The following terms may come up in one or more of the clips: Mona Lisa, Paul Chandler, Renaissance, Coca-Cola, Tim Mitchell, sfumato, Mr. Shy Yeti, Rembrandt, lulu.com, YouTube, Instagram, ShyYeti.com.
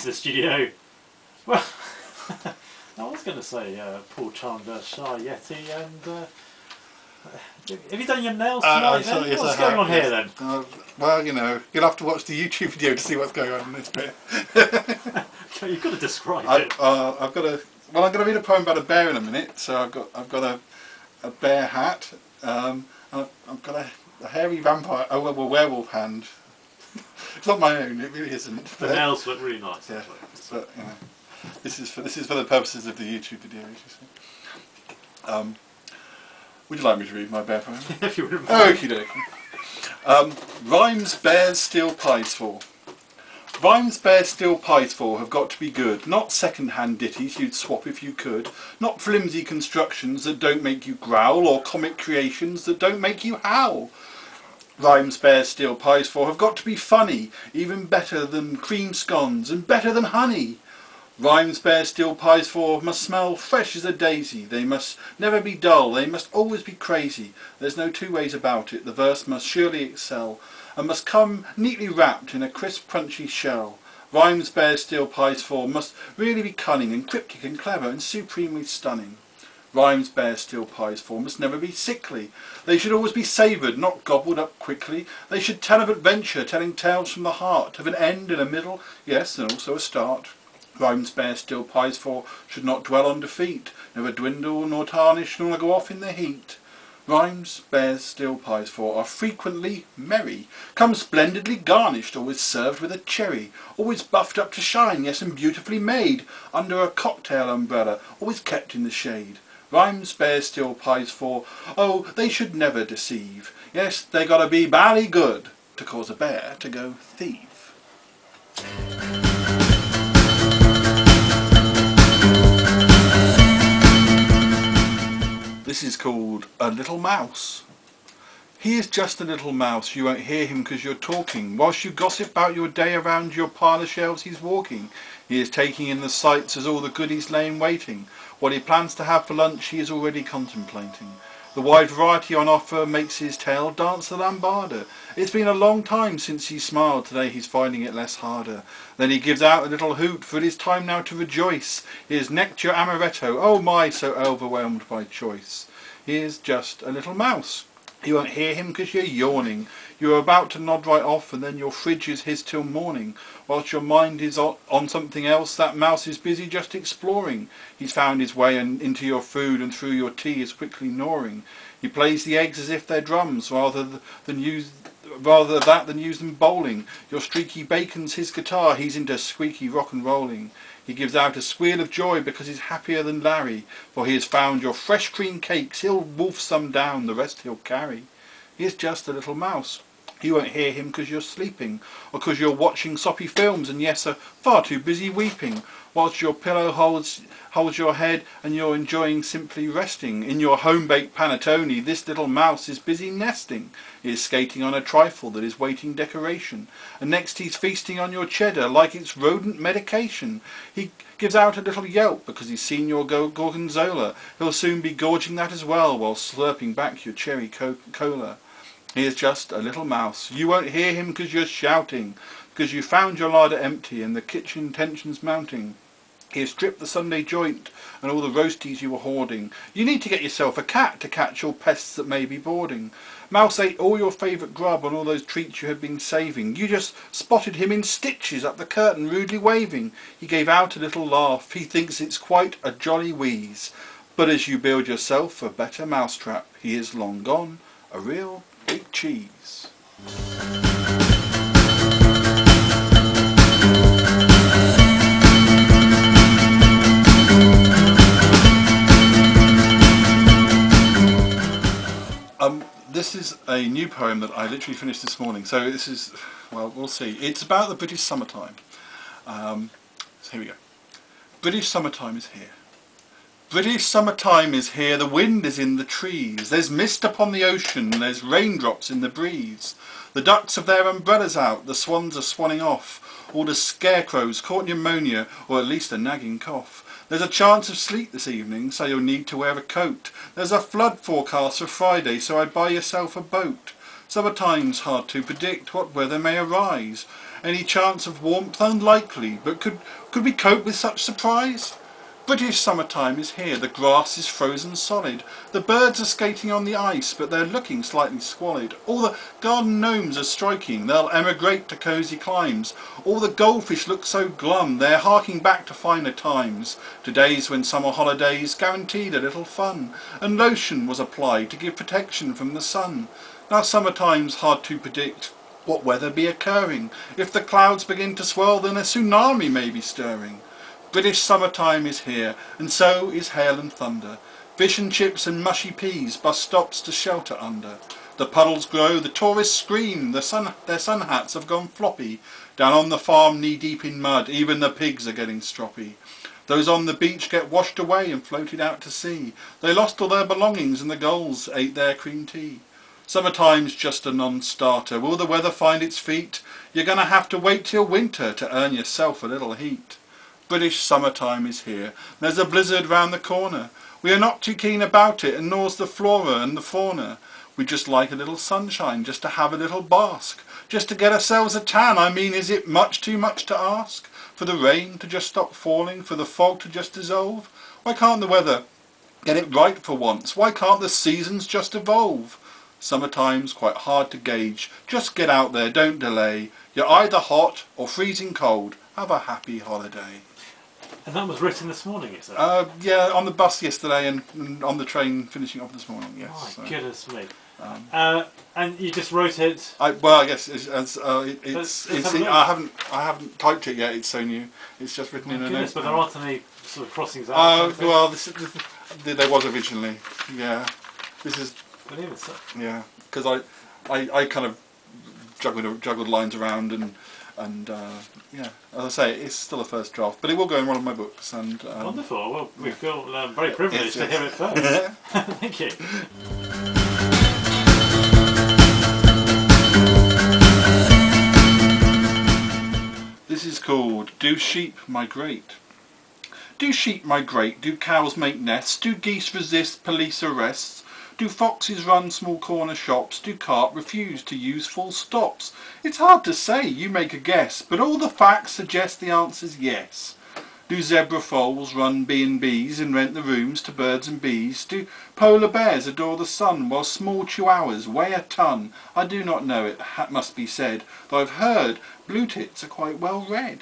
into the studio. Well, I was going to say Paul Chandler, Shy Yeti, and have you done your nails tonight? Yes, what's going on here then? Well, you know, you'll have to watch the YouTube video to see what's going on in this bit. You've got to describe it. I've got a. Well, I'm going to read a poem about a bear in a minute. So I've got a bear hat. I've got a hairy vampire. Oh, well, a werewolf hand. It's not my own. It really isn't. The nails look really nice. Yeah, but you know. This is for the purposes of the YouTube video, as you see. Would you like me to read my bear poem? If you wouldn't mind. Okie dokie. Rhymes bears steal pies for. Rhymes bears steal pies for have got to be good, not second-hand ditties you'd swap if you could, not flimsy constructions that don't make you growl, or comic creations that don't make you howl. Rhymes bears steal pies for have got to be funny, even better than cream scones and better than honey. Rhymes bears steal pies for must smell fresh as a daisy. They must never be dull, they must always be crazy. There's no two ways about it, the verse must surely excel, and must come neatly wrapped in a crisp crunchy shell. Rhymes bears steal pies for must really be cunning and cryptic and clever and supremely stunning. Rhymes bears steal pies for must never be sickly. They should always be savoured, not gobbled up quickly. They should tell of adventure, telling tales from the heart, of an end and a middle, yes, and also a start. Rhymes bears steal pies for should not dwell on defeat, never dwindle nor tarnish nor go off in the heat. Rhymes bears steal pies for are frequently merry, come splendidly garnished, always served with a cherry, always buffed up to shine, yes, and beautifully made, under a cocktail umbrella, always kept in the shade. Rhymes bears steal pies for, oh, they should never deceive, yes, they gotta be bally good to cause a bear to go thieve. This is called A Little Mouse. He is just a little mouse, you won't hear him because you're talking. Whilst you gossip about your day around your pile of shelves he's walking. He is taking in the sights as all the goodies lay in waiting. What he plans to have for lunch he is already contemplating. The wide variety on offer makes his tail dance the lambada. It's been a long time since he smiled, today he's finding it less harder. Then he gives out a little hoot, for it is time now to rejoice. He has necked your amaretto, oh my, so overwhelmed by choice. He is just a little mouse. You won't hear him because you're yawning. You're about to nod right off and then your fridge is his till morning. Whilst your mind is on something else, that mouse is busy just exploring. He's found his way into your food and through your tea is quickly gnawing. He plays the eggs as if they're drums, rather that than use them bowling. Your streaky bacon's his guitar, he's into squeaky rock and rolling. He gives out a squeal of joy because he's happier than Larry, for he has found your fresh cream cakes, he'll wolf some down, the rest he'll carry. He is just a little mouse. You won't hear him because you're sleeping, or because you're watching soppy films and yes, are far too busy weeping, whilst your pillow holds your head and you're enjoying simply resting. In your home-baked panettone, this little mouse is busy nesting. He is skating on a trifle that is waiting decoration, and next he's feasting on your cheddar like it's rodent medication. He gives out a little yelp because he's seen your gorgonzola. He'll soon be gorging that as well while slurping back your cherry Coca-Cola. He is just a little mouse. You won't hear him because you're shouting, because you found your larder empty and the kitchen tension's mounting. He has stripped the Sunday joint and all the roasties you were hoarding. You need to get yourself a cat to catch all pests that may be boarding. Mouse ate all your favourite grub and all those treats you had been saving. You just spotted him in stitches up the curtain, rudely waving. He gave out a little laugh. He thinks it's quite a jolly wheeze. But as you build yourself a better mousetrap, he is long gone, a real big cheese. This is a new poem that I literally finished this morning, so this is, well, we'll see. It's about the British summertime. So here we go. British summertime is here. British summertime is here, the wind is in the trees, there's mist upon the ocean, there's raindrops in the breeze. The ducks have their umbrellas out, the swans are swanning off, all the scarecrows caught pneumonia, or at least a nagging cough. There's a chance of sleet this evening, so you'll need to wear a coat. There's a flood forecast for Friday, so I'd buy yourself a boat. Summertime's hard to predict what weather may arise. Any chance of warmth? Unlikely, but could we cope with such surprise? British summertime is here, the grass is frozen solid, the birds are skating on the ice, but they're looking slightly squalid. All the garden gnomes are striking, they'll emigrate to cosy climes. All the goldfish look so glum, they're harking back to finer times. Today's when summer holidays guaranteed a little fun, and lotion was applied to give protection from the sun. Now summertime's hard to predict what weather be occurring. If the clouds begin to swirl, then a tsunami may be stirring. British summertime is here, and so is hail and thunder. Fish and chips and mushy peas, bus stops to shelter under. The puddles grow, the tourists scream, their sun hats have gone floppy. Down on the farm knee deep in mud, even the pigs are getting stroppy. Those on the beach get washed away and floated out to sea. They lost all their belongings and the gulls ate their cream tea. Summertime's just a non-starter. Will the weather find its feet? You're gonna have to wait till winter to earn yourself a little heat. British summertime is here. There's a blizzard round the corner. We are not too keen about it, and nor's the flora and the fauna. We just like a little sunshine, just to have a little bask, just to get ourselves a tan. I mean, is it much too much to ask? For the rain to just stop falling, for the fog to just dissolve? Why can't the weather get it right for once? Why can't the seasons just evolve? Summertime's quite hard to gauge. Just get out there, don't delay. You're either hot or freezing cold. Have a happy holiday. And that was written this morning, is it? Yeah, on the bus yesterday and on the train finishing off this morning, yes. Oh, my goodness me. And you just wrote it? Well, I guess I haven't typed it yet, it's so new. It's just written in a note. But there aren't any sort of crossings out. Oh, well, there was originally, yeah. This is... I believe it's so. Yeah, because I kind of juggled lines around and yeah, as I say, it's still a first draft, but it will go in one of my books. And wonderful. Well, we feel very privileged to hear it first. Thank you. This is called Do Sheep Migrate? Do sheep migrate? Do cows make nests? Do geese resist police arrests? Do foxes run small corner shops? Do carp refuse to use full stops? It's hard to say, you make a guess, but all the facts suggest the answer's yes. Do zebra foals run B&Bs and rent the rooms to birds and bees? Do polar bears adore the sun while small chihuahuas weigh a ton? I do not know, it must be said, though I've heard blue tits are quite well read.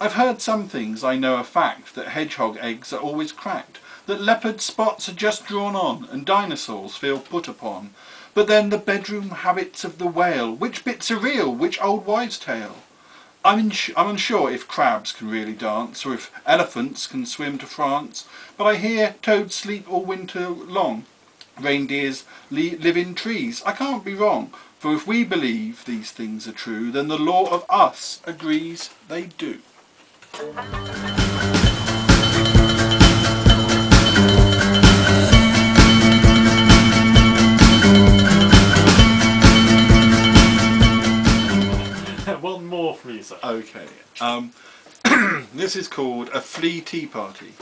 I've heard some things, I know a fact, that hedgehog eggs are always cracked, that leopard spots are just drawn on and dinosaurs feel put upon. But then the bedroom habits of the whale, which bits are real, which old wives' tale? I'm unsure if crabs can really dance or if elephants can swim to France, but I hear toads sleep all winter long, reindeers live in trees. I can't be wrong, for if we believe these things are true, then the law of us agrees they do. One more for you, sir. Okay. This is called A Flea Tea Party.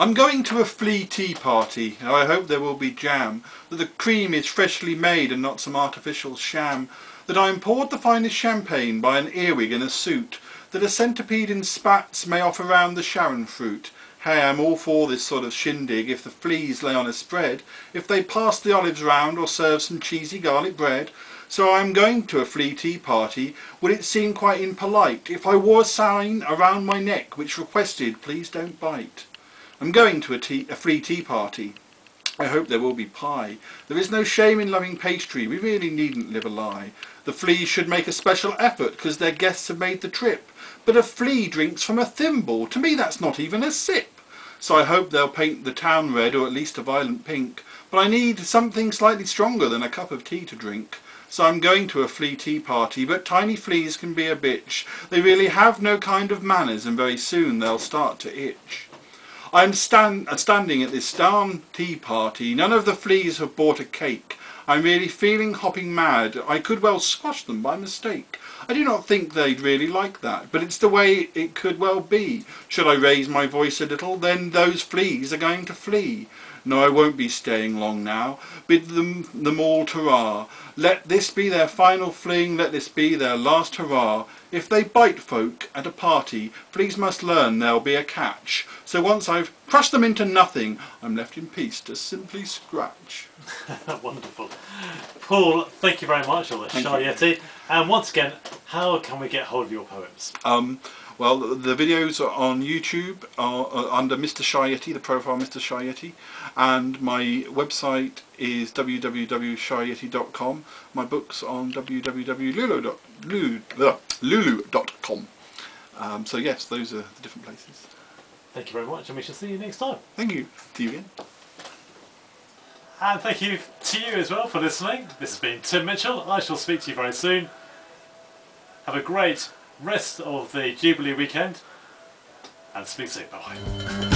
I'm going to a flea tea party, and I hope there will be jam, that the cream is freshly made and not some artificial sham, that I am poured the finest champagne by an earwig in a suit, that a centipede in spats may offer round the Sharon fruit. Hey, I'm all for this sort of shindig if the fleas lay on a spread, if they pass the olives round or serve some cheesy garlic bread. So I'm going to a flea tea party. Would it seem quite impolite if I wore a sign around my neck which requested, please don't bite? I'm going to a flea tea party. I hope there will be pie. There is no shame in loving pastry. We really needn't live a lie. The fleas should make a special effort because their guests have made the trip. But a flea drinks from a thimble. To me, that's not even a sip. So I hope they'll paint the town red or at least a violent pink. But I need something slightly stronger than a cup of tea to drink. So I'm going to a flea tea party, but tiny fleas can be a bitch. They really have no kind of manners, and very soon they'll start to itch. I'm standing at this darn tea party. None of the fleas have bought a cake. I'm really feeling hopping mad. I could well squash them by mistake. I do not think they'd really like that, but it's the way it could well be. Should I raise my voice a little? Then those fleas are going to flee. No, I won't be staying long now. Bid them all to rah. Let this be their final fling, let this be their last hurrah. If they bite folk at a party, fleas must learn there'll be a catch. So once I've crushed them into nothing, I'm left in peace to simply scratch. Wonderful. Paul, thank you very much for that, Shy Yeti. And once again, how can we get hold of your poems? Well, the videos are on YouTube are under Mr. Shy Yeti, the profile Mr. Shy Yeti, and my website is www.ShyYeti.com. My book's on www.lulu.com. So yes, those are the different places. Thank you very much, and we shall see you next time. Thank you. See you again. And thank you to you as well for listening. This has been Tim Mitchell. I shall speak to you very soon. Have a great rest of the Jubilee weekend, and speak soon. Bye.